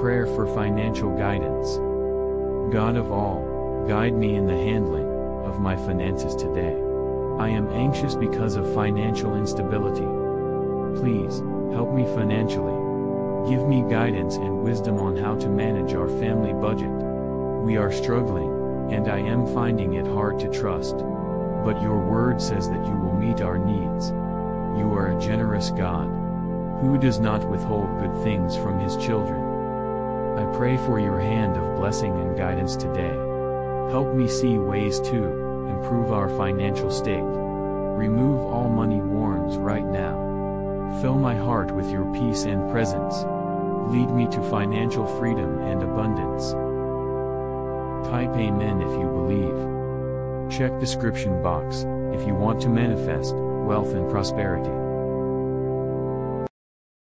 prayer for financial guidance. God of all, guide me in the handling of my finances today. I am anxious because of financial instability. Please, help me financially. Give me guidance and wisdom on how to manage our family budget. We are struggling, and I am finding it hard to trust. But your word says that you will meet our needs. You are a generous God, who does not withhold good things from his children. I pray for your hand of blessing and guidance today. Help me see ways to improve our financial state. Remove all money worms right now. Fill my heart with your peace and presence. Lead me to financial freedom and abundance. Type Amen if you believe. Check description box if you want to manifest wealth and prosperity.